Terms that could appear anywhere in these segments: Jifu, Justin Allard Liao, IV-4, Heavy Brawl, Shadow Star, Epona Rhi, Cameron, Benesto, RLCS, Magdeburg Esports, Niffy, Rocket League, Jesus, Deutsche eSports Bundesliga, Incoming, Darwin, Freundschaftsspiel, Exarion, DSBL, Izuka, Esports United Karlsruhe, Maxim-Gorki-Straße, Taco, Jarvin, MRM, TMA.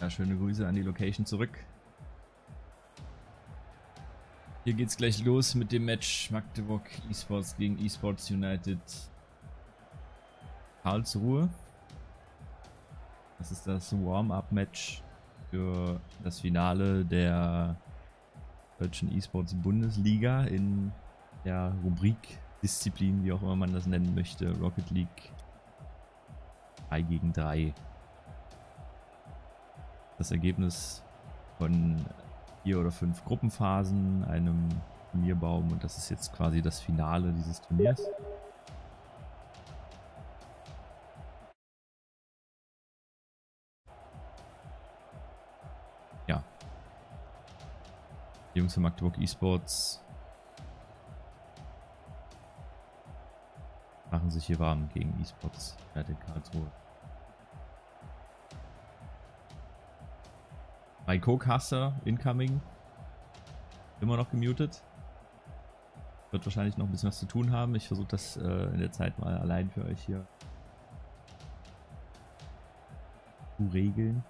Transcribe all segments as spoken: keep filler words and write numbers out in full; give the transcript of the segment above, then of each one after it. Ja, schöne Grüße an die Location zurück. Hier geht's gleich los mit dem Match Magdeburg Esports gegen Esports United Karlsruhe. Das ist das Warm-Up-Match für das Finale der Deutschen eSports Bundesliga in der Rubrik Disziplin, wie auch immer man das nennen möchte, Rocket League drei gegen drei. Das Ergebnis von vier oder fünf Gruppenphasen, einem Turnierbaum, und das ist jetzt quasi das Finale dieses Turniers. Ja. Die Jungs von Magdeburg Esports machen sich hier warm gegen Esports United Karlsruhe. Mein Co-Caster Incoming immer noch gemutet. Wird wahrscheinlich noch ein bisschen was zu tun haben. Ich versuche das äh, in der Zeit mal allein für euch hier zu regeln.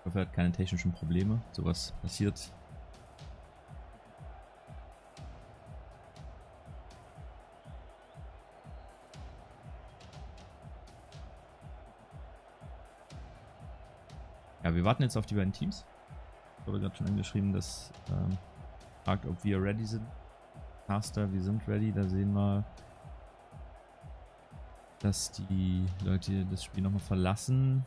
Ich hoffe, er hat keine technischen Probleme. Sowas passiert. Ja, wir warten jetzt auf die beiden Teams. Ich wurde gerade schon angeschrieben, dass ähm, fragt, ob wir ready sind. Caster, wir sind ready. Da sehen wir, dass die Leute das Spiel nochmal verlassen.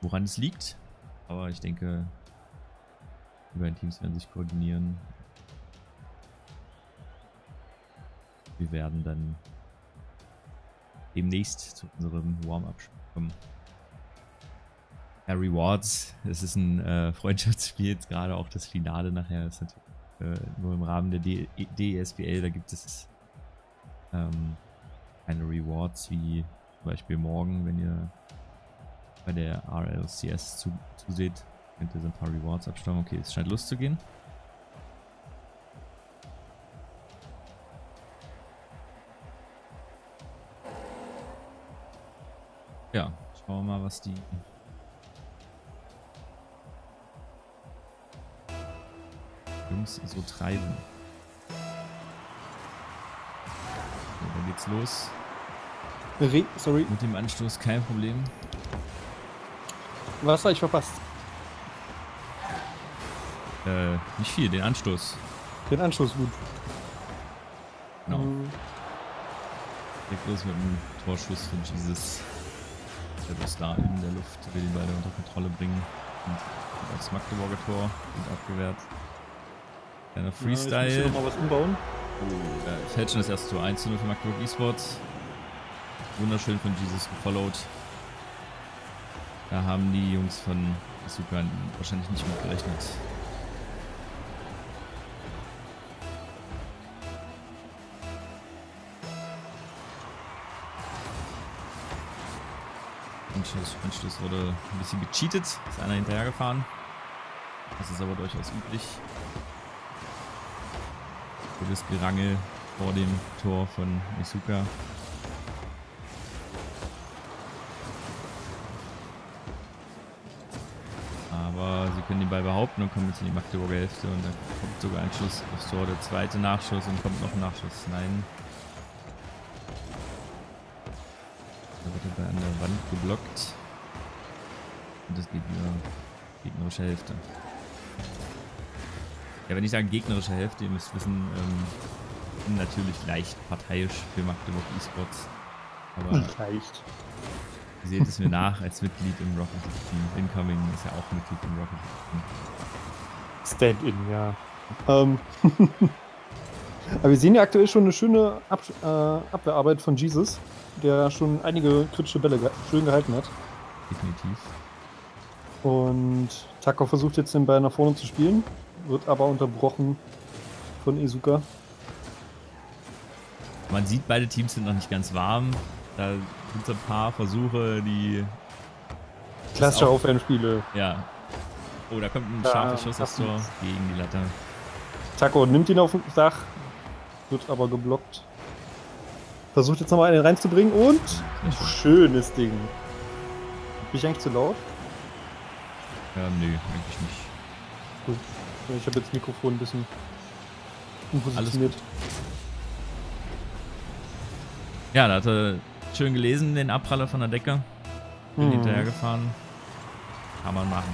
Woran es liegt. Aber ich denke, die beiden Teams werden sich koordinieren. Wir werden dann demnächst zu unserem Warm-Up kommen. Ja, Rewards. Es ist ein äh, Freundschaftsspiel, jetzt gerade auch das Finale nachher. Ist natürlich äh, nur im Rahmen der D S B L. Da gibt es ähm, keine Rewards, wie zum Beispiel morgen, wenn ihr bei der R L C S zu, zuseht, könnt ihr so ein paar Rewards abstammen. Okay, es scheint loszugehen. Ja, schauen wir mal, was die Jungs so treiben. So, dann geht's los. Sorry, sorry. Mit dem Anstoß kein Problem. Was habe ich verpasst? Äh, nicht viel, den Anstoß. Den Anstoß, gut. Genau. Mhm. Geht los mit dem Torschuss von Jesus. Shadow Star in der Luft, will die beide unter Kontrolle bringen. Und aufs Magdeburger Tor und abgewehrt. Kleiner Freestyle. Ja, ich muss hier noch mal was umbauen. Oh, ja, fällt schon das erste Tor eins zu null für Magdeburg Esports. Wunderschön von Jesus gefollowt. Da haben die Jungs von Izuka wahrscheinlich nicht mit gerechnet. Anschluss wurde ein bisschen gecheatet, ist einer hinterhergefahren. Das ist aber durchaus üblich. Gutes Gerangel vor dem Tor von Izuka. Aber sie können den Ball behaupten und kommen jetzt in die Magdeburger Hälfte, und dann kommt sogar ein Schuss aufs Tor, der zweite Nachschuss, und kommt noch ein Nachschuss. Nein. An der Wand geblockt, und das geht wieder gegnerische Hälfte. Ja, wenn ich sage gegnerische Hälfte, ihr müsst wissen, ähm, natürlich leicht parteiisch für Magdeburg Esports. Aber leicht. Ihr seht es mir nach, als Mitglied im Rocket League Team. Incoming ist ja auch Mitglied im Rocket League Team. Stand-in, ja. Ähm. Aber wir sehen ja aktuell schon eine schöne Ab äh, Abwehrarbeit von Jesus, der schon einige kritische Bälle ge schön gehalten hat. Definitiv. Und Taco versucht jetzt den Ball nach vorne zu spielen, wird aber unterbrochen von Izuka. Man sieht, beide Teams sind noch nicht ganz warm. Da sind so ein paar Versuche, die... Klassische Aufwärmspiele. Ja. Oh, da kommt ein scharfer Schuss aufs Tor gegen die Latte. Taco nimmt ihn auf dem Dach, wird aber geblockt. Versucht jetzt nochmal einen reinzubringen und... Schönes Ding. Bin ich eigentlich zu laut? Ja, nö, eigentlich nicht. Gut. Ich habe jetzt das Mikrofon ein bisschen umpositioniert. Ja, da hat er schön gelesen, den Abpraller von der Decke. Bin hm. hinterhergefahren. Kann man machen.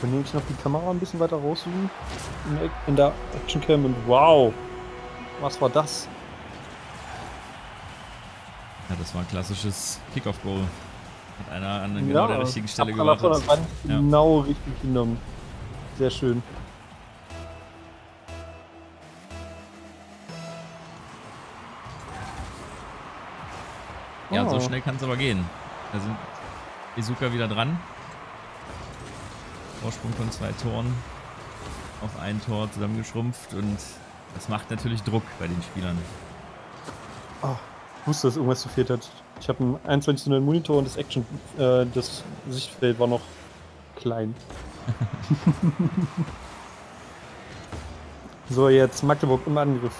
Können wir uns noch die Kamera ein bisschen weiter rauszoomen? In der Action-Cam und wow! Was war das? Ja, das war ein klassisches Kickoff-Goal. Hat einer an ja, genau der richtigen Stelle gewartet. Ja. Genau richtig genommen. Sehr schön. Ja, oh. so schnell kann es aber gehen. Da sind Izuka wieder dran. Vorsprung von zwei Toren. Auf ein Tor zusammengeschrumpft und das macht natürlich Druck bei den Spielern. Oh, ich wusste, dass irgendwas gefehlt hat. Ich habe einen einundzwanzig zu neun Monitor und das Action, äh, das Sichtfeld war noch klein. So, jetzt Magdeburg im Angriff.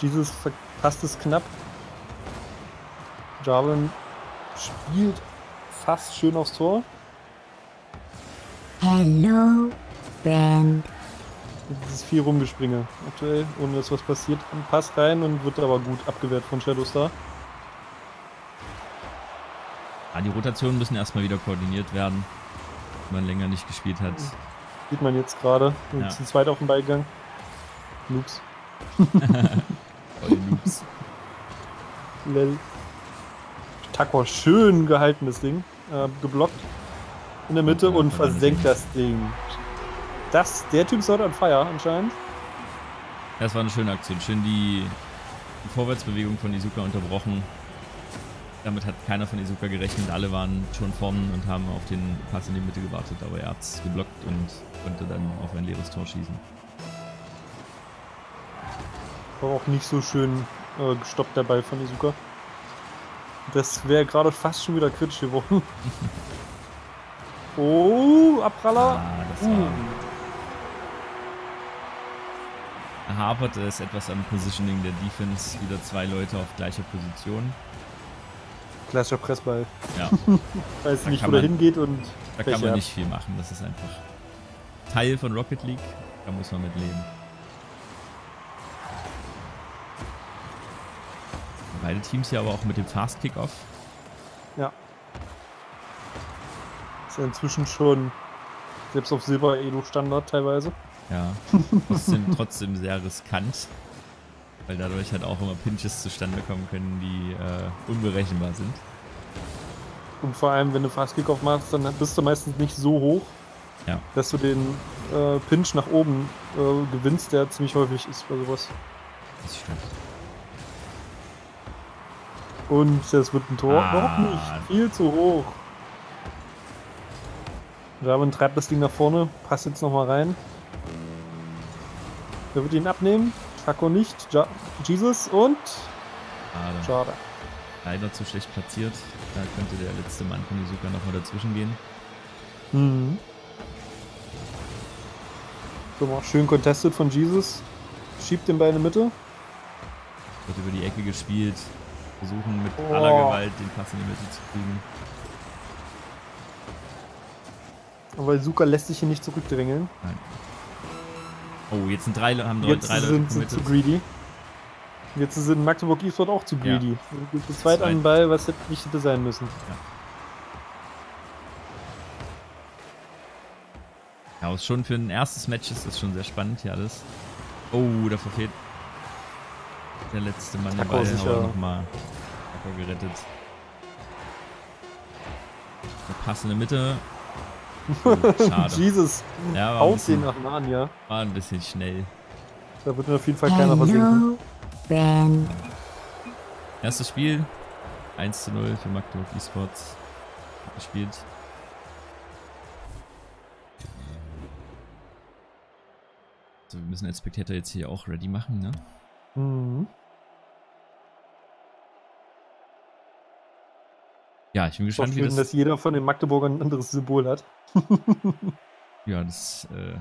Jesus verpasst es knapp. Jarvin spielt fast schön aufs Tor. Hello, Brand. Das ist viel Rumgespringe aktuell, ohne dass was passiert. Ein Pass rein und wird aber gut abgewehrt von Shadow Star. Ah, die Rotationen müssen erstmal wieder koordiniert werden, wenn man länger nicht gespielt hat. Sieht man jetzt gerade. Und ja. Zum zweiten auf den Ball gegangen. Noobs. Voll Noobs. Lel. Taco, schön gehalten das Ding. Äh, geblockt in der Mitte und versenkt das Ding. Das, der Typ ist heute on fire anscheinend. Das war eine schöne Aktion. Schön die, die Vorwärtsbewegung von Izuka unterbrochen. Damit hat keiner von Izuka gerechnet. Alle waren schon vorn und haben auf den Pass in die Mitte gewartet. Aber er hat es geblockt und konnte dann auf ein leeres Tor schießen. War auch nicht so schön äh, gestoppt der Ball von Izuka. Das wäre gerade fast schon wieder kritisch geworden. Oh, Abpraller. Ah, das war uh. haperte es etwas am Positioning der Defense. Wieder zwei Leute auf gleicher Position. Klassischer Pressball. Ja. Weiß da nicht, wo der hingeht und. Da Pech kann man ab. nicht viel machen. Das ist einfach Teil von Rocket League. Da muss man mit leben. Beide Teams hier aber auch mit dem Fast Kickoff. Ja. Ist ja inzwischen schon selbst auf Silber Edo-Standard teilweise. Ja, trotzdem, trotzdem sehr riskant, weil dadurch halt auch immer Pinches zustande kommen können, die äh, unberechenbar sind. Und vor allem, wenn du Fast Kickoff machst, dann bist du meistens nicht so hoch, ja. dass du den äh, Pinch nach oben äh, gewinnst, der ziemlich häufig ist bei sowas. Das stimmt. Und das wird ein Tor. Ah. Noch nicht. Viel zu hoch. Jarvin treibt das Ding nach vorne. Passt jetzt nochmal rein. Wer wird ihn abnehmen? Taco nicht. Ja Jesus und... Schade. Schade. Leider zu schlecht platziert. Da könnte der letzte Mann von Izuka nochmal dazwischen gehen. Mhm. So, schön contested von Jesus. Schiebt den Ball in die Mitte. Wird über die Ecke gespielt. Versuchen mit oh. aller Gewalt den Pass in die Mitte zu kriegen. Aber Izuka lässt sich hier nicht zurückdrängeln. Nein. Oh, jetzt sind drei, haben jetzt drei sind, Leute sind zu greedy. Jetzt sind Magdeburg eSports auch zu greedy. Ja. Zu zweit an den Ball, was nicht hätte sein müssen. Ja, ja ist schon für ein erstes Match ist das schon sehr spannend hier alles. Oh, da verfehlt der letzte Mann dabei, aber nochmal gerettet. Der Pass in der Mitte. Oh, schade. Jesus, ja, auf den nach Nahen, ja. War ein bisschen schnell. Da wird auf jeden Fall keiner versinken. Erstes Spiel. eins zu null für Magdeburg eSports. Gespielt. So, wir müssen als Spectator jetzt hier auch ready machen, ne? Mhm. Ja, ich bin gespannt, schön, wie das... dass jeder von den Magdeburgern ein anderes Symbol hat. Ja, das äh,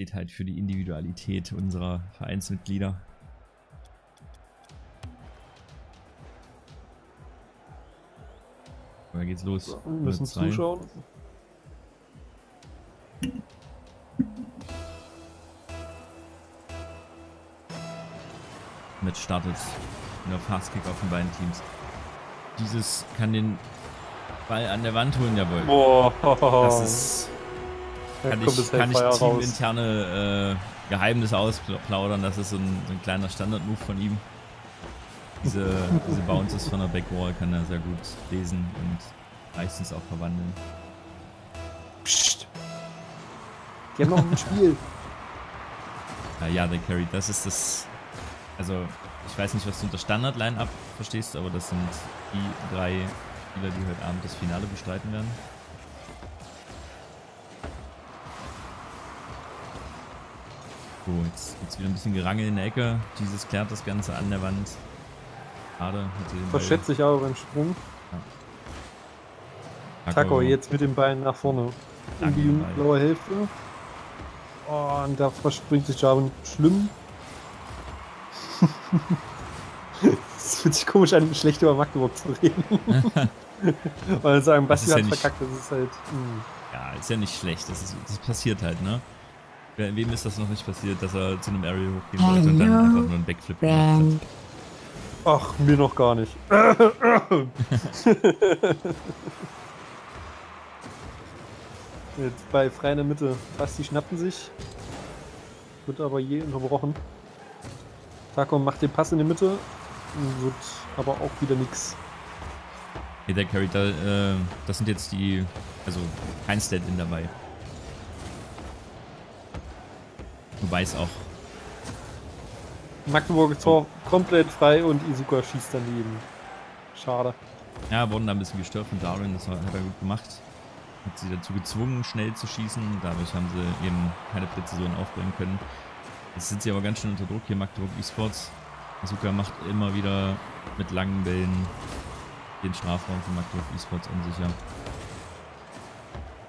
Steht halt für die Individualität unserer Vereinsmitglieder. Da geht's los. So, wir müssen zuschauen. Mit startet's in der Fastkick auf den beiden Teams. Jesus kann den Ball an der Wand holen, jawohl. Boah. Das ist... Kann ich, kann ich teaminterne äh, Geheimnisse ausplaudern. Das ist so ein, so ein kleiner Standard-Move von ihm. Diese, diese Bounces von der Backwall kann er sehr gut lesen und meistens auch verwandeln. Psst. Die haben noch ein Spiel. Ja, ja, der Carry, das ist das... Also, ich weiß nicht, was du unter Standard-Line-Up verstehst, aber das sind die drei Spieler, die heute Abend das Finale bestreiten werden. So, jetzt gibt es wieder ein bisschen Gerangel in der Ecke. Jesus klärt das Ganze an der Wand. Schade. Verschätzt sich aber beim Sprung. Ja. Taco, Taco jetzt mit den Beinen nach vorne. In die blaue Hälfte. Oh, und da verspringt sich Jarvin schlimm. Das fühlt sich komisch an, schlecht über Magdeburg zu reden. Und dann sagen, Basti hat ja verkackt, das ist halt... Mh. Ja, ist ja nicht schlecht, das, ist, das passiert halt, ne? Wem ist das noch nicht passiert, dass er zu einem Aerial hochgehen wollte und dann einfach nur einen Backflip gemacht hat? Ach, mir noch gar nicht. Jetzt bei frei in der Mitte. Basti schnappen sich. Wird aber je unterbrochen. Taco macht den Pass in die Mitte. Wird aber auch wieder nix. Hey, der Carry, da, äh, das sind jetzt die... Also, kein Stand-in dabei. Wobei es auch... Magdeburg Tor oh. komplett frei und Izuka schießt daneben. Schade. Ja, wurden da ein bisschen gestört von Darwin, das hat er gut gemacht. Hat sie dazu gezwungen, schnell zu schießen. Dadurch haben sie eben keine Präzision aufbringen können. Jetzt sind sie aber ganz schön unter Druck hier, Magdeburg eSports. Izuka macht immer wieder mit langen Bällen den Strafraum von Magdeburg eSports unsicher.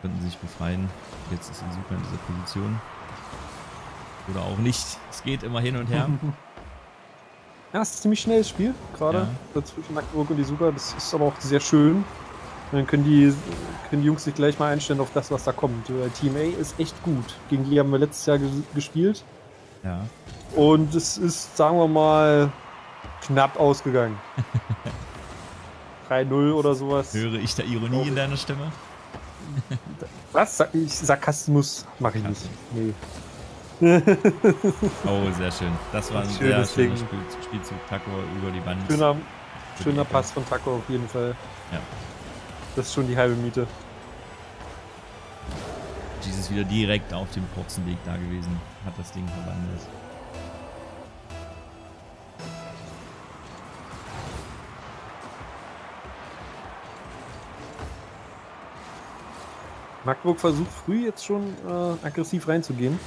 Könnten sich befreien. Jetzt ist Izuka in dieser Position. Oder auch nicht. Es geht immer hin und her. Ja, es ist ein ziemlich schnelles Spiel, gerade ja. zwischen Magdeburg und Izuka. Das ist aber auch sehr schön. Und dann können die, können die Jungs sich gleich mal einstellen auf das, was da kommt. T M A ist echt gut. Gegen die haben wir letztes Jahr gespielt. Ja. Und es ist, sagen wir mal, knapp ausgegangen. drei null oder sowas. Höre ich da Ironie oh. in deiner Stimme? Was? Ich, Sarkasmus mache ich nicht. Nee. Oh, sehr schön. Das war ein sehr schöner Spielzug. Taco über die Wand. Schöner, schöner Pass von Taco auf jeden Fall. Ja. Das ist schon die halbe Miete. Jesus wieder direkt auf dem kurzen Weg da gewesen. Hat das Ding verwandelt. Magdeburg versucht früh jetzt schon äh, aggressiv reinzugehen.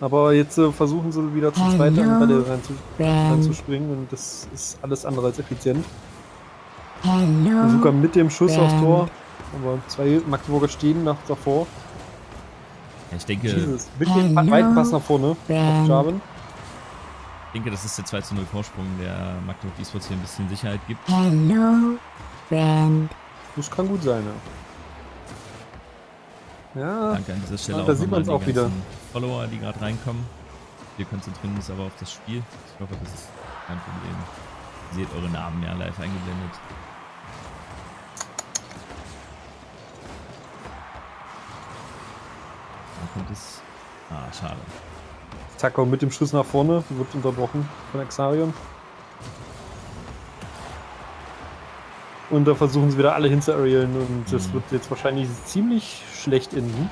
Aber jetzt äh, versuchen sie wieder zu zweit an Bälle reinzuspringen und das ist alles andere als effizient. Sogar mit dem Schuss ben. aufs Tor, aber zwei Magdeburger stehen nach davor. Ja, ich denke... Jesus, mit dem weiten Pass nach vorne ben. auf Jarvin. Ich denke, das ist der zwei zu null Vorsprung, der Magdeburg eSports hier ein bisschen Sicherheit gibt. Hello, ben. Das kann gut sein, ja. Ja, danke an dieser Stelle auch. Da sieht man es auch wieder. Follower, die gerade reinkommen. Wir konzentrieren uns aber auf das Spiel. Ich hoffe, das ist kein Problem. Ihr seht eure Namen ja live eingeblendet. Da kommt es. Ah, schade. Taco mit dem Schuss nach vorne wird unterbrochen von Exarion. Und da versuchen sie wieder alle hinzuaerialen und das mhm. wird jetzt wahrscheinlich ziemlich schlecht enden.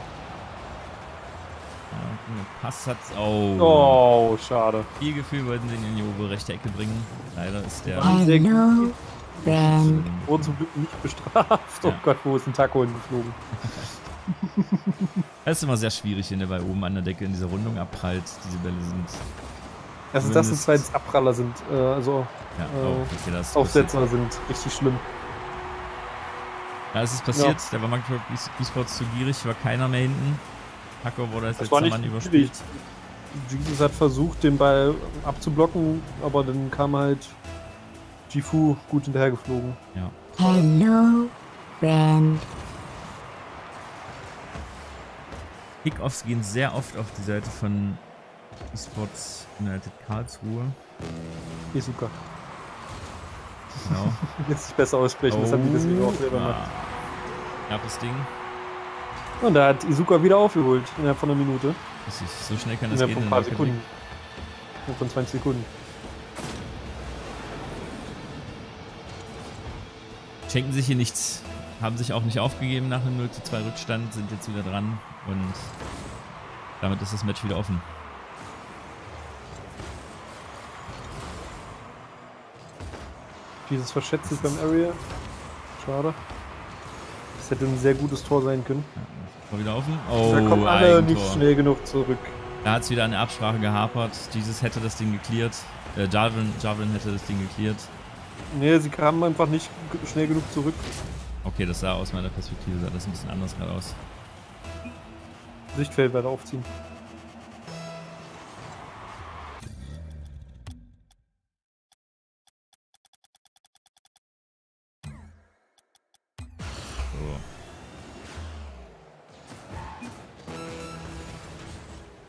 Ja, Pass hat's auch. Oh. oh, schade. Viel Gefühl wollten sie in die obere rechte Ecke bringen. Leider ist der... Wurden zum Glück nicht bestraft. Ja. Oh Gott, wo ist ein Taco hingeflogen? Das ist immer sehr schwierig, wenn der bei oben an der Decke in dieser Rundung abprallt. Diese Bälle sind... Also das sind zweitens Abpraller sind, äh, also ja, äh, okay, Aufsetzer passiert. sind richtig schlimm. Ja, es ist passiert, ja. da war Magdeburg eSports zu gierig, war keiner mehr hinten. Taco wurde als letzter Mann überspielt. Jesus hat versucht, den Ball abzublocken, aber dann kam halt Jifu gut hinterhergeflogen. Ja. Hello, friend. Kickoffs gehen sehr oft auf die Seite von Esports United Karlsruhe. Izuka. Genau. Jetzt nicht besser aussprechen, oh, das haben die deswegen auch selber gemacht. Ja, das Ding. Und da hat Izuka wieder aufgeholt innerhalb von einer Minute. Das ist, so schnell kann das gehen. Innerhalb von ein paar Sekunden. Innerhalb von zwanzig Sekunden. Schenken sich hier nichts. Haben sich auch nicht aufgegeben nach einem null zu zwei Rückstand. Sind jetzt wieder dran. Und damit ist das Match wieder offen. Jesus verschätzt sich beim Area. Schade. Das hätte ein sehr gutes Tor sein können. Mal wieder offen. Oh, da kommen alle nicht schnell genug zurück. Da hat es wieder an der Absprache gehapert. Jesus hätte das Ding geklärt. Äh, Jarvin, Jarvin hätte das Ding geklärt. Nee, sie kamen einfach nicht schnell genug zurück. Okay, das sah aus meiner Perspektive sah das ein bisschen anders gerade aus. Sichtfeld weiter aufziehen.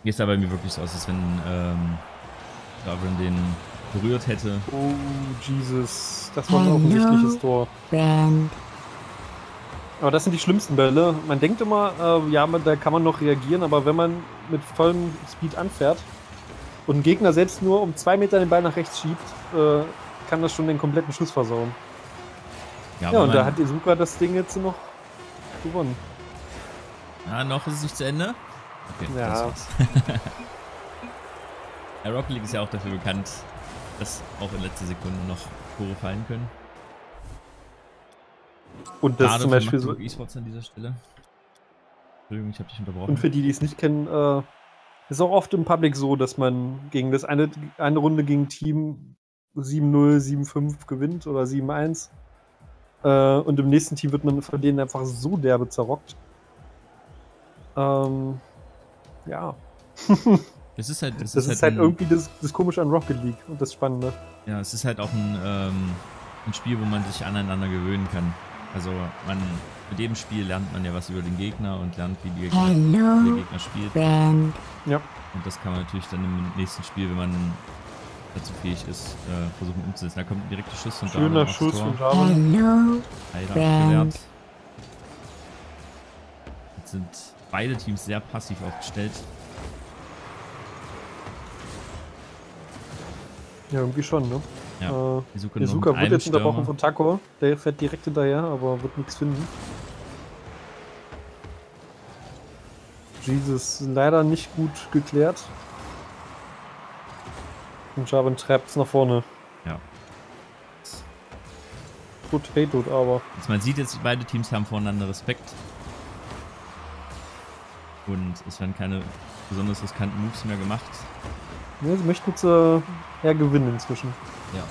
Geht es da bei mir wirklich so aus, als wenn ähm, Darwin den berührt hätte. Oh, Jesus. Das war ein offensichtliches Tor. Band. Aber das sind die schlimmsten Bälle. Man denkt immer, äh, ja, man, da kann man noch reagieren, aber wenn man mit vollem Speed anfährt und einen Gegner selbst nur um zwei Meter den Ball nach rechts schiebt, äh, kann das schon den kompletten Schuss versauen. Ja, ja und da hat Izuka das Ding jetzt noch gewonnen. Ja, noch ist es nicht zu Ende. Okay, ja. Das war's. Ja, Rocket League ist ja auch dafür bekannt, dass auch in letzter Sekunde noch Tore fallen können. Und das Gerade zum Beispiel so eSports an dieser Stelle. Entschuldigung, ich habe dich unterbrochen. Und für die, die es nicht kennen, äh, ist auch oft im Public so, dass man gegen das eine, eine Runde gegen Team sieben null, sieben fünf gewinnt oder sieben eins. Äh, und im nächsten Team wird man von denen einfach so derbe zerrockt. Ähm. Ja. Das ist halt, das das ist ist halt, halt irgendwie das, das Komische an Rocket League und das Spannende. Ja, es ist halt auch ein, ähm, ein Spiel, wo man sich aneinander gewöhnen kann. Also man, mit dem Spiel lernt man ja was über den Gegner und lernt, wie, die Gegner, wie der Gegner spielt. Ja. Und das kann man natürlich dann im nächsten Spiel, wenn man dazu fähig ist, äh, versuchen umzusetzen. Da kommt ein direkter Schuss von Darwin. Schöner Schuss von Darwin. Jetzt sind beide Teams sehr passiv aufgestellt. Ja, irgendwie schon, ne? Ja. Äh, Izuka wird jetzt unterbrochen von Taco. Der fährt direkt hinterher, aber wird nichts finden. Jesus, leider nicht gut geklärt. Und Jarvin treibt es nach vorne. Ja. Potato, aber. Also man sieht jetzt, beide Teams haben voneinander Respekt. Und es werden keine besonders riskanten Moves mehr gemacht. Ja, sie möchten jetzt äh, eher gewinnen inzwischen. Ja.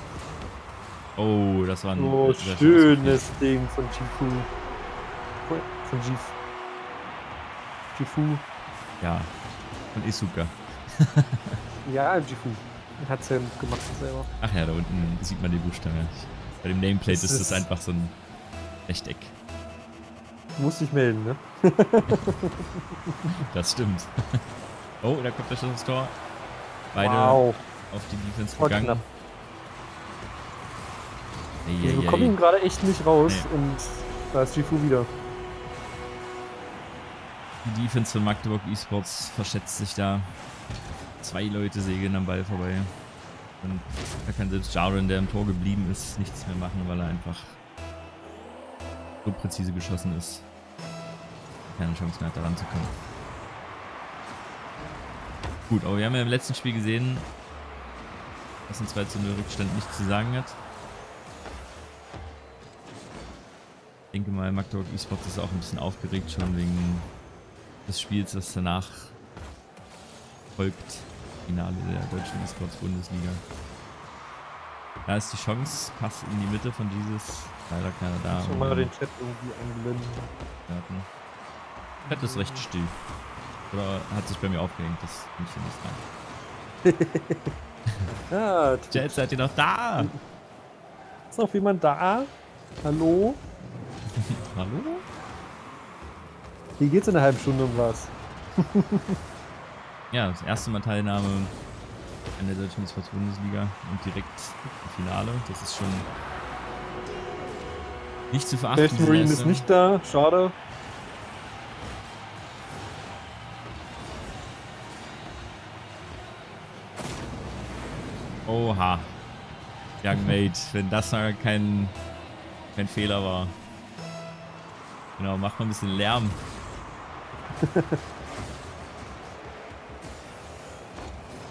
Oh, das war ein oh, schönes Ding von Jifu. Von Jifu. Jifu. Ja. Von Izuka. Ja, Jifu. Hat es ja gemacht selber. Ach ja, da unten sieht man die Buchstaben. Bei dem Nameplate das ist, ist das einfach so ein Rechteck. Muss dich melden, ne? Das stimmt. Oh, da kommt der Schuss ins Tor. Beide wow. Auf die Defense oh, gegangen. Wir hey, bekommen hey, ihn gerade echt nicht raus hey. Und da ist Jifu wieder. Die Defense von Magdeburg Esports verschätzt sich da. Zwei Leute segeln am Ball vorbei. Und da kann selbst Jarvin, der im Tor geblieben ist, nichts mehr machen, weil er einfach so präzise geschossen ist. Keine Chance mehr, daran zu kommen. Gut, aber wir haben ja im letzten Spiel gesehen, dass ein zwei zu null Rückstand nichts zu sagen hat. Ich denke mal, Magdeburg Esports ist auch ein bisschen aufgeregt schon wegen des Spiels, das danach folgt. Finale der Deutschen Esports Bundesliga. Da ist die Chance, Pass in die Mitte von Jesus. Leider keiner da. Ich muss mal den Chat irgendwie einblenden. Chat ist recht still. Oder hat sich bei mir aufgehängt, das muss ich nicht rein. Ja, Jet, seid ihr noch da? Ist noch jemand da? Hallo? Hallo? Hier geht's in einer halben Stunde um was. Ja, das erste Mal Teilnahme an der Deutschen eSports Bundesliga und direkt im Finale. Das ist schon nicht zu verachten. Bad Marine ist nicht da, schade. Oha. Young Mate, wenn das mal kein, kein Fehler war. Genau, mach mal ein bisschen Lärm.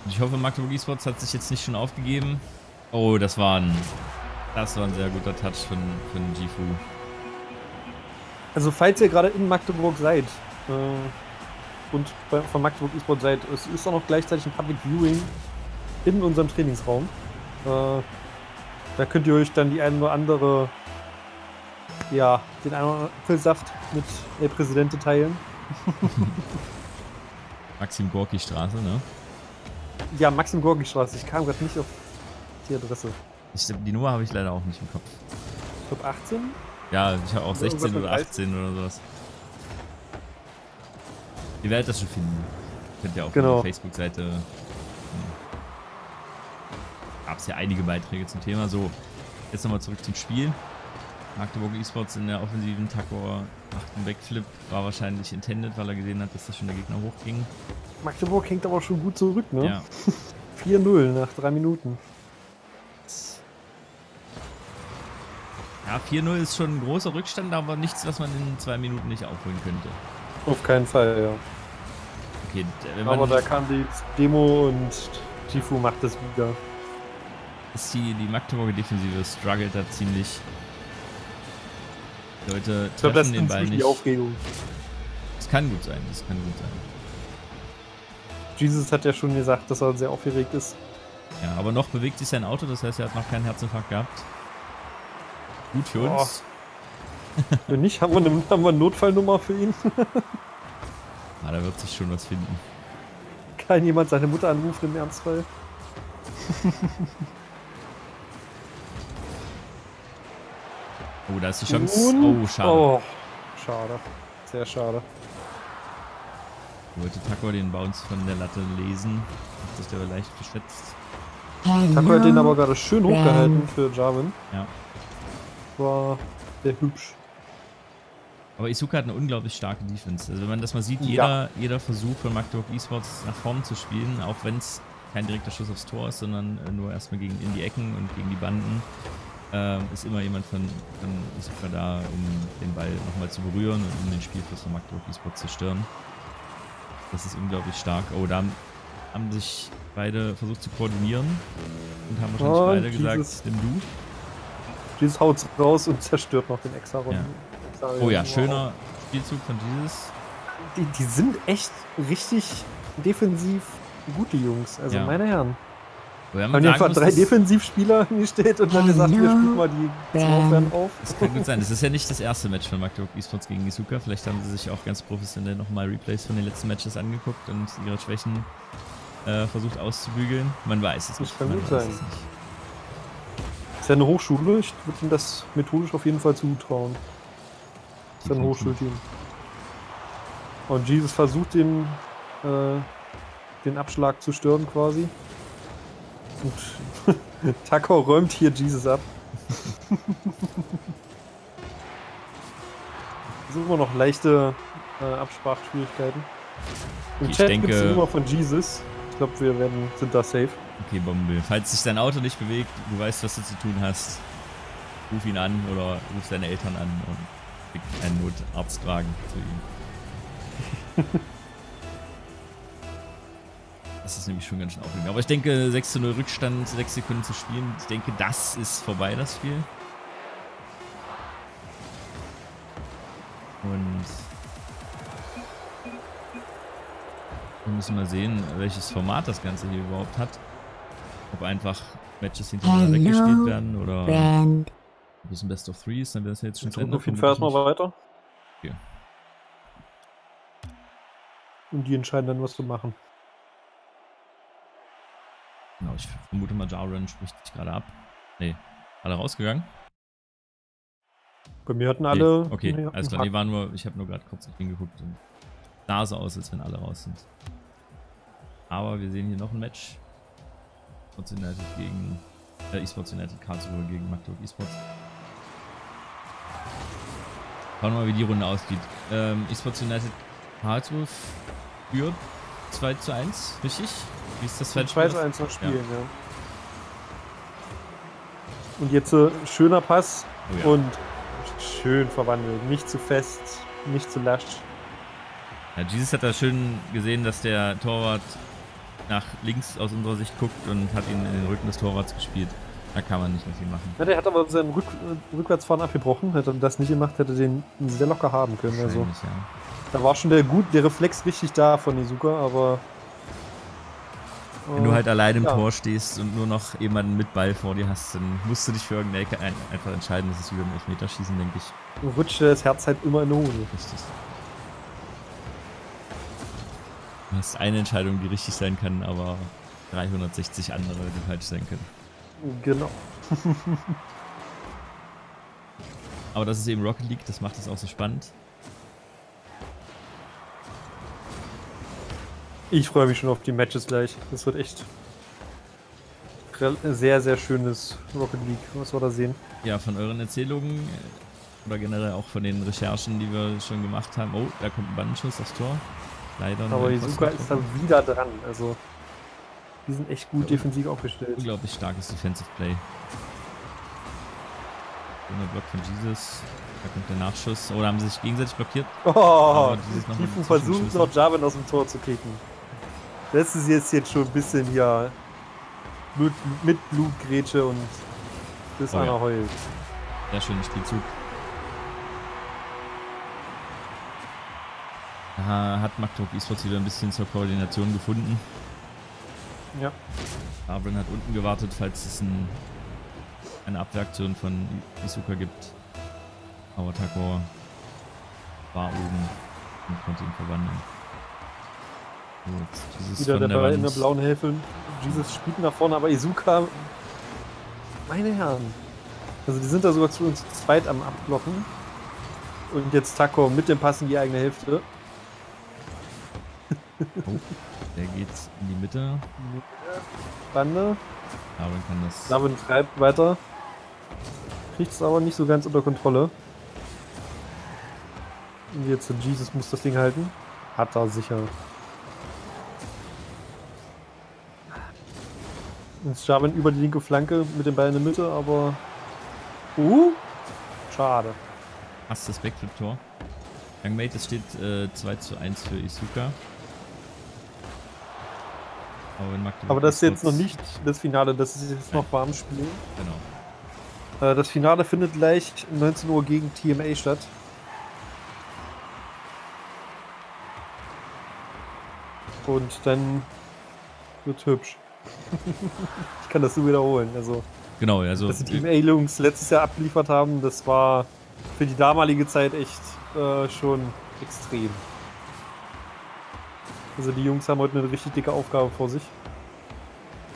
Ich hoffe, Magdeburg Esports hat sich jetzt nicht schon aufgegeben. Oh, das war ein, das war ein sehr guter Touch von, von Jifu. Also, falls ihr gerade in Magdeburg seid äh, und bei, von Magdeburg Esports seid, es ist auch noch gleichzeitig ein Public Viewing in unserem Trainingsraum. Äh, da könnt ihr euch dann die eine oder andere, ja, den einen oder anderen Apfelsaft mit El Presidente teilen. Maxim-Gorki-Straße, ne? Ja, Maxim-Gorki-Straße. Ich kam gerade nicht auf die Adresse. Ich, die Nummer habe ich leider auch nicht im Kopf. Ich glaube achtzehn? Ja, ich habe auch sechzehn oder achtzehn oder sowas. Ihr werdet das schon finden. Könnt ihr auch genau auf der Facebook-Seite. Hm. Gab es ja einige Beiträge zum Thema. So, jetzt nochmal zurück zum Spiel. Magdeburg Esports in der offensiven Taco macht einen Backflip, war wahrscheinlich intended, weil er gesehen hat, dass da schon der Gegner hochging. Magdeburg hängt aber schon gut zurück, ne? Ja. vier null nach drei Minuten. Ja, vier null ist schon ein großer Rückstand, aber nichts, was man in zwei Minuten nicht aufholen könnte. Auf keinen Fall, ja. Okay, wenn aber man da kam die Demo und Jifu macht das wieder. Ist die, die Magdeburger Defensive struggelt da ziemlich. Leute treffen, ich glaub, das den Ball nicht. Die Aufregung. Das kann gut sein, das kann gut sein. Jesus hat ja schon gesagt, dass er sehr aufgeregt ist. Ja, aber noch bewegt sich sein Auto, das heißt, er hat noch keinen Herzinfarkt gehabt. Gut für oh. uns. Wenn nicht, haben wir eine, haben wir eine Notfallnummer für ihn. Ah, da wird sich schon was finden. Kann jemand seine Mutter anrufen im Ernstfall? Oh, da ist die Chance. Und oh, schade. Oh, schade. Sehr schade. Wollte Taco den Bounce von der Latte lesen. Hat sich dabei leicht geschwitzt. Taco hat den aber gerade schön hochgehalten für Jarvin. Ja. War sehr hübsch. Aber Izuka hat eine unglaublich starke Defense. Also wenn man das mal sieht, jeder, ja. jeder Versuch von Magdeburg Esports nach vorne zu spielen, auch wenn es kein direkter Schuss aufs Tor ist, sondern nur erstmal gegen in die Ecken und gegen die Banden. Ähm, ist immer jemand von, von Izuka da, um den Ball nochmal zu berühren und um den Spielfluss von Magdeburg Esports zu stören. Das ist unglaublich stark. Oh, da haben, haben sich beide versucht zu koordinieren und haben wahrscheinlich oh, beide gesagt, Jesus. nimm du. Jesus haut raus und zerstört noch den Exarion. Ja. Exarion. Oh ja, schöner wow. Spielzug von Jesus. Die, die sind echt richtig defensiv gute Jungs, also ja. meine Herren. Wir haben einfach drei Defensivspieler hingestellt und dann gesagt, wir spielen mal die Aufwärmen auf. Das kann gut sein. Das ist ja nicht das erste Match von Magdeburg Esports gegen Izuka. Vielleicht haben sie sich auch ganz professionell nochmal Replays von den letzten Matches angeguckt und ihre Schwächen äh, versucht auszubügeln. Man weiß es nicht. Das kann gut sein. Das ist ja eine Hochschule. Ich würde ihnen das methodisch auf jeden Fall zutrauen. Das ist ja ein Hochschulteam. Und Jesus versucht, den, äh, den Abschlag zu stören quasi. Gut. Taco räumt hier Jesus ab. Das sind immer noch leichte äh, Absprachschwierigkeiten. Im ich Chat denke, gibt's die Nummer von Jesus. Ich glaube, wir werden, sind da safe. Okay, Bombe. Falls sich dein Auto nicht bewegt, du weißt, was du zu tun hast. Ruf ihn an oder ruf deine Eltern an und krieg einen Notarztwagen zu ihm. Das ist nämlich schon ganz schön aufregend. Aber ich denke, sechs zu null Rückstand, sechs Sekunden zu spielen. Ich denke, das ist vorbei, das Spiel. Und wir müssen mal sehen, welches Format das Ganze hier überhaupt hat. Ob einfach Matches hinterher weggespielt werden oder ein bisschen Best of Threes, dann wäre das jetzt schon zu Ende. Auf jeden Fall erstmal weiter. Okay. und die entscheiden dann, was zu machen. Genau, ich vermute mal, Jarvin spricht sich gerade ab. Nee, alle rausgegangen? Bei mir hatten alle... Nee. Okay, nee, alles klar, die waren nur... Ich habe nur gerade kurz nicht hingeguckt und sah so aus, als wenn alle raus sind. Aber wir sehen hier noch ein Match. Esports United gegen... Äh, Esports United Karlsruhe gegen Magdeburg Esports. Schauen wir mal, wie die Runde ausgeht. Ähm, Esports United Karlsruhe führt zwei zu eins, richtig? Wie ist das zweite Spiel? zwei zu eins noch spielen, ja. ja. Und jetzt äh, schöner Pass oh, ja. und schön verwandelt. Nicht zu fest, nicht zu lasch. Ja, Jesus hat da schön gesehen, dass der Torwart nach links aus unserer Sicht guckt und hat ihn in den Rücken des Torwarts gespielt. Da kann man nicht mehr viel machen. Ja, der hat aber seinen Rück Rückwärtsfahren abgebrochen. Hätte er das nicht gemacht, hätte den sehr locker haben können. Also, ja. Da war schon der gut, der Reflex richtig da von Izuka, aber... Wenn du halt allein im ja. Tor stehst und nur noch jemanden mit Ball vor dir hast, dann musst du dich für irgendeine Ecke einfach entscheiden. Das ist wie beim Elfmeterschießen, denke ich. Rutscht das Herz halt immer in der Hose. Richtig. Du hast eine Entscheidung, die richtig sein kann, aber dreihundertsechzig andere, die falsch sein können. Genau. Aber das ist eben Rocket League, das macht es auch so spannend. Ich freue mich schon auf die Matches gleich. Das wird echt sehr, sehr schönes Rocket League, was wir da sehen. Ja, von euren Erzählungen oder generell auch von den Recherchen, die wir schon gemacht haben. Oh, da kommt ein Bandenschuss aufs Tor. Leider. Aber Izuka ist da wieder dran. Also, die sind echt gut ja, defensiv aufgestellt. Unglaublich starkes Defensive Play. Schöner Block von Jesus. Da kommt der Nachschuss. Oh, da haben sie sich gegenseitig blockiert. Oh, Jifu versucht noch Jarvin aus dem Tor zu kicken. Das ist jetzt, jetzt schon ein bisschen hier Blut, mit Blutgrätsche und bis oh, einer ja. heult. Sehr schöner Spielzug. Da hat Magdeburg Esports wieder ein bisschen zur Koordination gefunden. Ja. Darwin hat unten gewartet, falls es ein, eine Abwehraktion von Izuka gibt. Aber Taco war oben und konnte ihn verwandeln. So, wieder der Ball in der blauen Hälfte. Jesus spielt nach vorne, aber Izuka... Meine Herren. Also die sind da sogar zu uns zu zweit am Abblocken. Und jetzt Taco mit dem Pass in die eigene Hälfte. Oh, der geht in die Mitte. Bande. Darwin kann das. Darwin treibt weiter. Kriegt es aber nicht so ganz unter Kontrolle. Und jetzt Jesus muss das Ding halten. Hat er sicher. Jetzt Jarvin über die linke Flanke mit dem Ball in der Mitte, aber... Uh, schade. Hast das Backflip-Tor. Young Mate, es steht äh, zwei zu eins für Izuka. Aber, aber das ist jetzt noch nicht das Finale, das ist jetzt Nein. noch warm spielen. Genau. Äh, das Finale findet gleich neunzehn Uhr gegen T M A statt. Und dann wird hübsch. Ich kann das nur wiederholen. Also, genau, also dass die Team-A-Jungs letztes Jahr abgeliefert haben, das war für die damalige Zeit echt äh, schon extrem. Also die Jungs haben heute eine richtig dicke Aufgabe vor sich.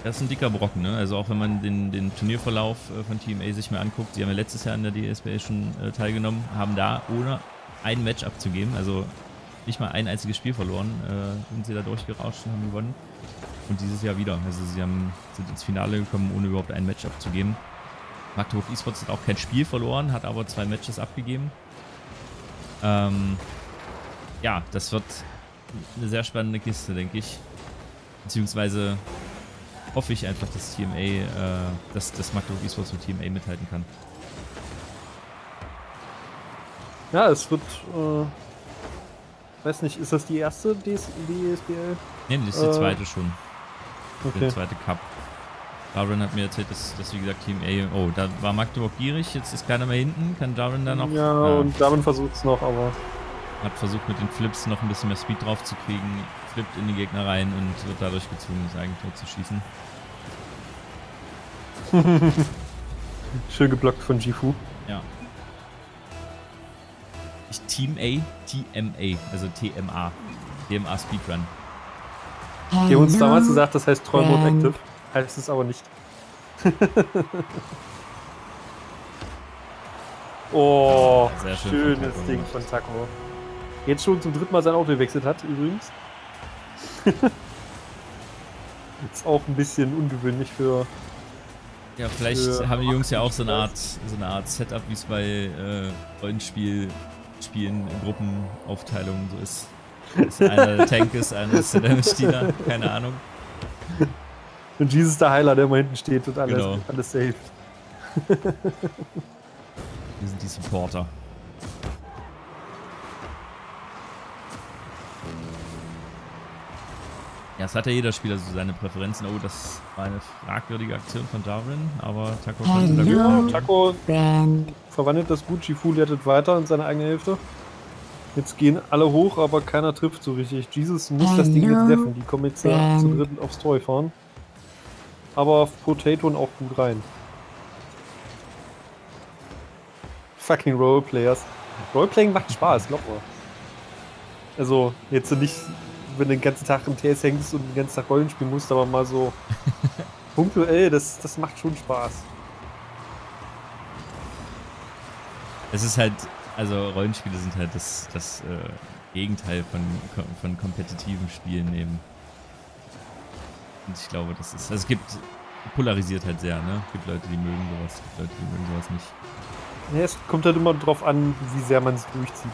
Das ist ein dicker Brocken, ne? Also auch wenn man den, den Turnierverlauf von T M A sich mal anguckt, sie haben ja letztes Jahr an der D S B L schon äh, teilgenommen, haben da ohne ein Match abzugeben, also nicht mal ein einziges Spiel verloren, äh, sind sie da durchgerauscht und haben gewonnen. Und dieses Jahr wieder. Also sie haben, sind ins Finale gekommen, ohne überhaupt ein Match abzugeben. Magdeburg Esports hat auch kein Spiel verloren, hat aber zwei Matches abgegeben. Ähm, ja, das wird eine sehr spannende Kiste, denke ich. Beziehungsweise hoffe ich einfach, dass T M A, äh, dass, dass Magdeburg Esports mit T M A mithalten kann. Ja, es wird... Äh Weiß nicht, ist das die erste D S B L? Nee, das ist die zweite äh, schon. Okay. Der zweite Cup. Darwin hat mir erzählt, dass, dass wie gesagt Team A... Oh, da war Magdeburg gierig, jetzt ist keiner mehr hinten. Kann Darwin da noch... Ja, äh, und Darwin versucht es noch, aber... Hat versucht mit den Flips noch ein bisschen mehr Speed drauf zu kriegen. Flippt in die Gegner rein und wird dadurch gezwungen, das Eigentor zu schießen. Schön geblockt von Jifu. Ja. Team A, T M A, also T M A. T M A Speedrun. Die haben uns damals gesagt, das heißt Troll Mode Active. Heißt es aber nicht. Oh, sehr schön, schönes Ding gemacht. Von Taco. Jetzt schon zum dritten Mal sein Auto gewechselt hat, übrigens. Ist auch ein bisschen ungewöhnlich für... Ja, vielleicht für haben die Jungs ja auch so eine Art, so eine Art Setup, wie es bei äh, Rollenspiel, Spielen, Gruppenaufteilungen so ist. Dass einer der Tank ist, einer ist der Damage-Dealer, keine Ahnung. Und Jesus der Heiler, der immer hinten steht und alles, genau. Alles safe. Wir sind die Supporter. Ja, es hat ja jeder Spieler so seine Präferenzen. Oh, das war eine fragwürdige Aktion von Darwin, aber Taco konnte da gut. Taco verwandelt das gut, Jifu leitet weiter in seine eigene Hälfte. Jetzt gehen alle hoch, aber keiner trifft so richtig. Jesus muss das Ding jetzt treffen, die kommen jetzt ja zu dritten aufs Tor fahren. Aber Potato auch gut rein. Fucking Roleplayers. Roleplaying macht Spaß, glaub mal. Also, jetzt nicht, wenn du den ganzen Tag im T S hängst und den ganzen Tag Rollen spielen musst, aber mal so punktuell, das, das macht schon Spaß. Es ist halt, also Rollenspiele sind halt das, das äh, Gegenteil von, von kompetitiven Spielen eben. Und ich glaube, das ist, also es gibt, polarisiert halt sehr, ne? Es gibt Leute, die mögen sowas, es gibt Leute, die mögen sowas nicht. Ja, es kommt halt immer drauf an, wie sehr man es durchzieht.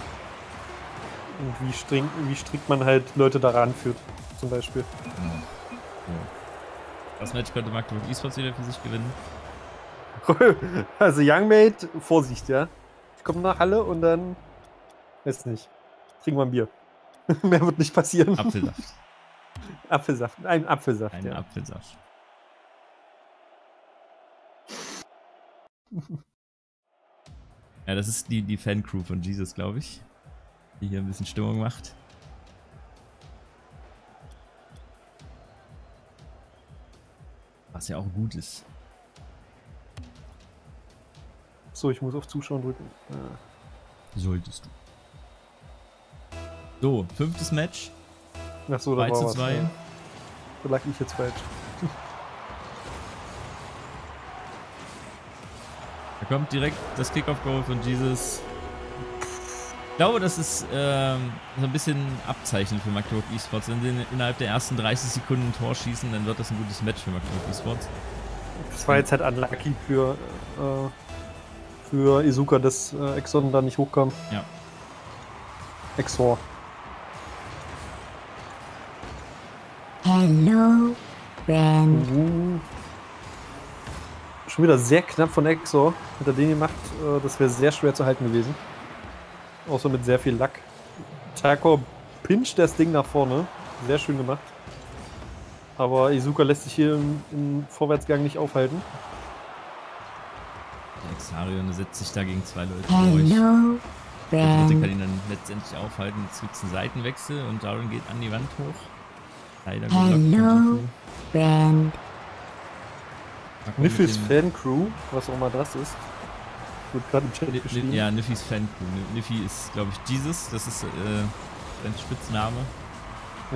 Und wie streng, wie strikt man halt Leute daran führt, zum Beispiel. Mhm. Ja. Das Match könnte Magdeburg Esports wieder für sich gewinnen. Also Youngmate, Vorsicht, ja. Ich komme nach Halle und dann, weiß nicht, trinken wir ein Bier. Mehr wird nicht passieren. Apfelsaft. Apfelsaft, ein Apfelsaft, ein ja. Apfelsaft. Ja, das ist die, die Fancrew von Jesus, glaube ich, die hier ein bisschen Stimmung macht. Was ja auch gut ist. So, ich muss auf Zuschauen drücken. Ja. Solltest du. So, fünftes Match. Ach so, da war was. zwei zu zwei. Ja. Da lag ich jetzt falsch. Da kommt direkt das Kickoff-Goal von Jesus. Ich glaube, das ist ähm, so ein bisschen Abzeichen für Magdeburg Esports. Wenn sie innerhalb der ersten dreißig Sekunden ein Tor schießen, dann wird das ein gutes Match für Magdeburg Esports. Das war jetzt halt unlucky für, äh, für Izuka, dass äh, Exon da nicht hochkam. Ja. Exor. Hello, Ben. Schon wieder sehr knapp von Exor, hat er den gemacht, das wäre sehr schwer zu halten gewesen. Außer mit sehr viel Lack. Taco pincht das Ding nach vorne, sehr schön gemacht. Aber Izuka lässt sich hier im, im Vorwärtsgang nicht aufhalten. Der Exarion setzt sich da gegen zwei Leute durch. Der dritte kann ihn dann letztendlich aufhalten, jetzt gibt es einen Seitenwechsel und Darwin geht an die Wand hoch. Leider gut. Niffys Fancrew, was auch immer das ist. Wird gerade im Chat geschrieben. Ja, Niffys Fancrew. Niffy ist, glaube ich, Jesus. Das ist äh, sein Spitzname.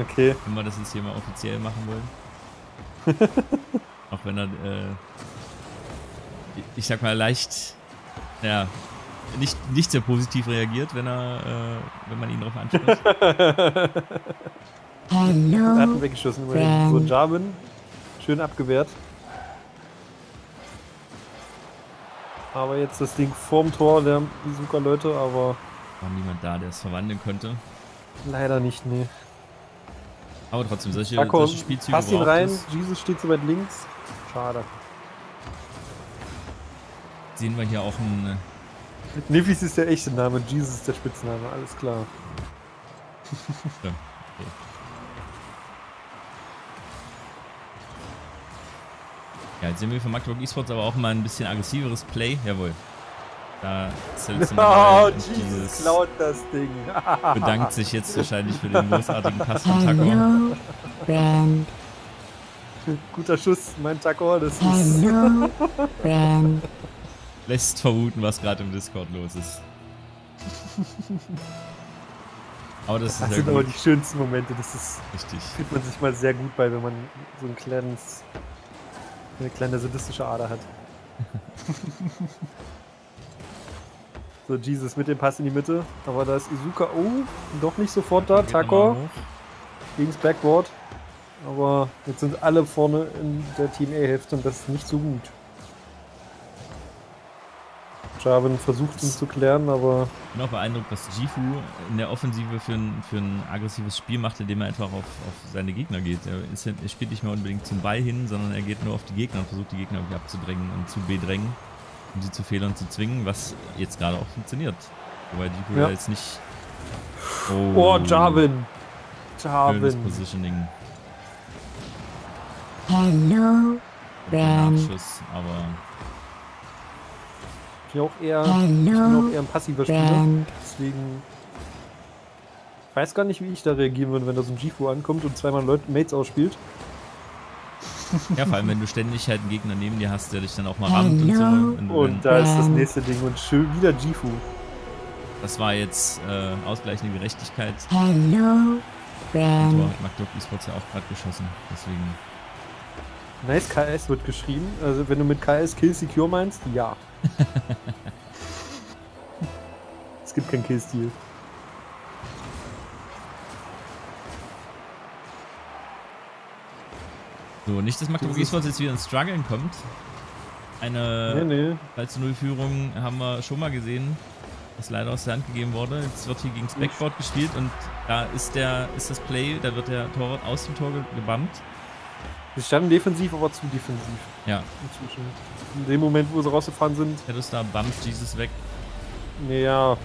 Okay. Wenn wir das jetzt hier mal offiziell machen wollen. Auch wenn er, äh, ich sag mal, leicht, ja, nicht, nicht sehr positiv reagiert, wenn er, äh, wenn man ihn drauf anspricht. Hallo. Er hat weggeschossen. So, Jarvin, schön abgewehrt. Aber jetzt das Ding vorm Tor der Izuka Leute, aber... War niemand da, der es verwandeln könnte? Leider nicht, nee. Aber trotzdem, solche, solche Spielzüge braucht es. Pass ihn rein, Jesus steht so weit links. Schade. Sehen wir hier auch ein... Niffys ist der echte Name, Jesus ist der Spitzname, alles klar. Ja, okay. Ja, jetzt sehen wir von Magdeburg Esports aber auch mal ein bisschen aggressiveres Play. Jawohl. Da selbst oh, Jesus klaut das Ding. Bedankt sich jetzt wahrscheinlich für den großartigen Pass von Taco. Hello, guter Schuss, mein Taco. Das ist Hello, lässt vermuten, was gerade im Discord los ist. Aber das ist das sind gut. aber die schönsten Momente, das ist, Richtig. fühlt man sich mal sehr gut bei, wenn man so ein kleines, eine kleine sadistische Ader hat. So, Jesus mit dem Pass in die Mitte, aber da ist Izuka, oh, doch nicht sofort da, Taco, gegen's Backboard, aber jetzt sind alle vorne in der Team-A-Hälfte und das ist nicht so gut. Jarvin versucht ihn zu klären, aber... Ich bin auch beeindruckt, was Jifu in der Offensive für ein, für ein aggressives Spiel macht, indem er einfach auf, auf seine Gegner geht. Er, ist, er spielt nicht mehr unbedingt zum Ball hin, sondern er geht nur auf die Gegner und versucht die Gegner abzudrängen und zu bedrängen. Um sie zu Fehlern zu zwingen, was jetzt gerade auch funktioniert. Wobei Jifu ja. jetzt nicht... Oh, oh Jarvin! Jarvin! Schönes Positioning. Hello, Ben. aber... Ich bin auch eher, Hello, bin auch eher ein passiver ben. Spieler, deswegen... Ich weiß gar nicht, wie ich da reagieren würde, wenn da so ein Jifu ankommt und zweimal Leute Mates ausspielt. Ja, vor allem, wenn du ständig halt einen Gegner neben dir hast, der dich dann auch mal rammt und so. Und, und da ist das nächste Ding und schön wieder Jifu. Das war jetzt äh, ausgleichende Gerechtigkeit. Hello, Ben. Tor hat Magdeburg Esports ja auch gerade geschossen, deswegen. Nice K S wird geschrieben. Also, wenn du mit K S Kill Secure meinst, ja. Es gibt keinen Kill-Stil. So, nicht, dass Magdeburg Esports jetzt wieder ins Struggeln kommt. Eine nee, nee. drei zu null Führung haben wir schon mal gesehen, was leider aus der Hand gegeben wurde. Jetzt wird hier gegen das Backboard gespielt und da ist der ist das Play, da wird der Torwart aus dem Tor gebammt. Sie standen defensiv, aber zu defensiv. Ja. Inzwischen. In dem Moment, wo sie rausgefahren sind. Shadow Star bumpt Jesus weg. Naja.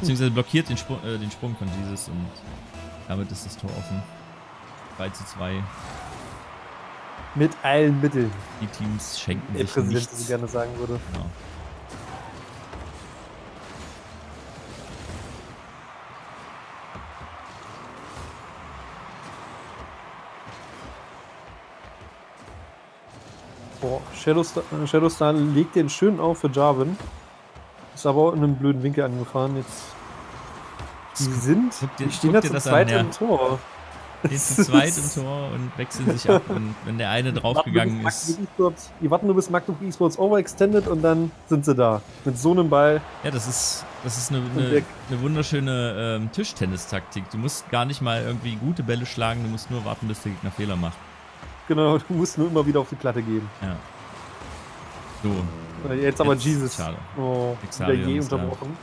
Beziehungsweise blockiert den Sprung, äh, den Sprung von Jesus und damit ist das Tor offen. drei zu zwei. Mit allen Mitteln. Die Teams schenken sich nichts. Der Präsident, wie ich gerne sagen würde. Genau. Boah, Shadow Star, Shadow Star legt den schön auf für Jarvin. Ist aber auch in einem blöden Winkel angefahren. Jetzt. Die sind. Die stehen da zu zweit im Tor. Die sind zu zweit im Tor und wechseln sich ab. Und wenn der eine draufgegangen ist. Die warten nur bis Magdeburg Esports overextended und dann sind sie da. Mit so einem Ball. Ja, das ist, das ist eine, eine, eine wunderschöne ähm, Tischtennistaktik. Du musst gar nicht mal irgendwie gute Bälle schlagen, du musst nur warten, bis der Gegner Fehler macht. Genau, du musst nur immer wieder auf die Platte geben. Ja. So. Jetzt, jetzt aber Jesus. Schade. Oh, der G unterbrochen.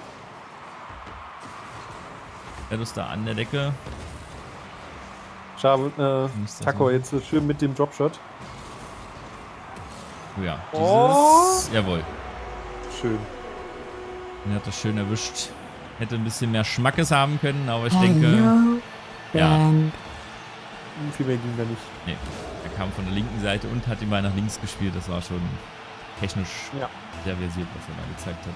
Der ist da an der Decke. Schade, äh, Taco sein. Jetzt schön mit dem Dropshot. Oh ja. Jesus. Oh. Jawohl. Schön. Er hat das schön erwischt. Hätte ein bisschen mehr Schmackes haben können, aber ich Hello, denke. Ja. Viel mehr ging da nicht. Nee. Kam von der linken Seite und hat ihn mal nach links gespielt. Das war schon technisch ja. sehr versiert, was er da gezeigt hat.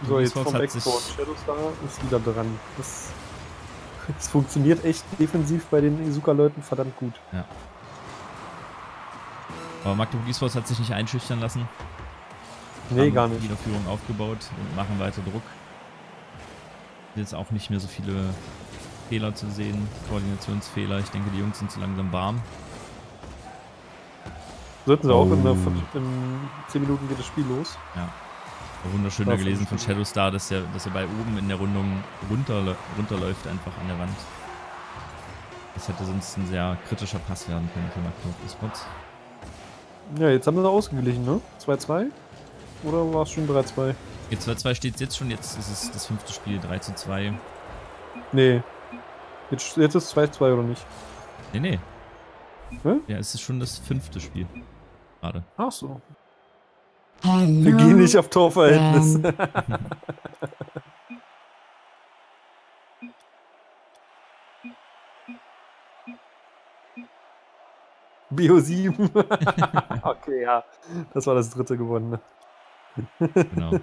So, so jetzt vom Backboard. Shadow Star ist wieder dran. Das, das funktioniert echt defensiv bei den Izuka-Leuten verdammt gut. Ja. Aber Magdeburg Esports hat sich nicht einschüchtern lassen. Nee, gar nicht. Wieder Führung aufgebaut und machen weiter Druck. Jetzt auch nicht mehr so viele Fehler zu sehen, Koordinationsfehler. Ich denke, die Jungs sind zu langsam warm. Sollten sie oh. auch, in, der, in zehn Minuten geht das Spiel los. Ja, wunderschön da gelesen von Shadow Star, dass der, dass der Ball oben in der Rundung runter, runterläuft, einfach an der Wand. Das hätte sonst ein sehr kritischer Pass werden können für Magdeburg Esports. Ja, jetzt haben wir da ausgeglichen, ne? zwei zu zwei? Oder war es schon drei zu zwei? Jetzt zwei zu zwei steht es jetzt schon, jetzt ist es das fünfte Spiel, drei zu zwei. Nee. Jetzt, jetzt ist es zwei zu zwei oder nicht? Nee, nee. Hä? Ja, es ist schon das fünfte Spiel. Gerade. Ach so. Hello, wir gehen nicht auf Torverhältnis. B O sieben. Okay, ja. Das war das dritte gewonnene. Genau.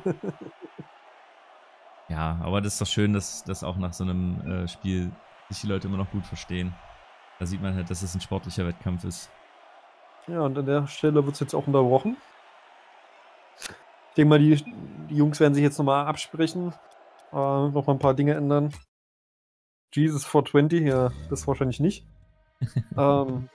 Ja, aber das ist doch schön, dass, dass auch nach so einem äh, Spiel sich die Leute immer noch gut verstehen. Da sieht man halt, dass es ein sportlicher Wettkampf ist. Ja, und an der Stelle wird es jetzt auch unterbrochen. Ich denke mal, die, die Jungs werden sich jetzt nochmal absprechen. Äh, nochmal ein paar Dinge ändern. Jesus four twenty, ja, das wahrscheinlich nicht. ähm,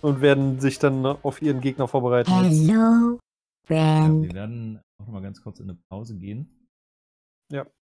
und werden sich dann auf ihren Gegner vorbereiten. Hello, friend. Ja, wir werden auch nochmal ganz kurz in eine Pause gehen. Ja.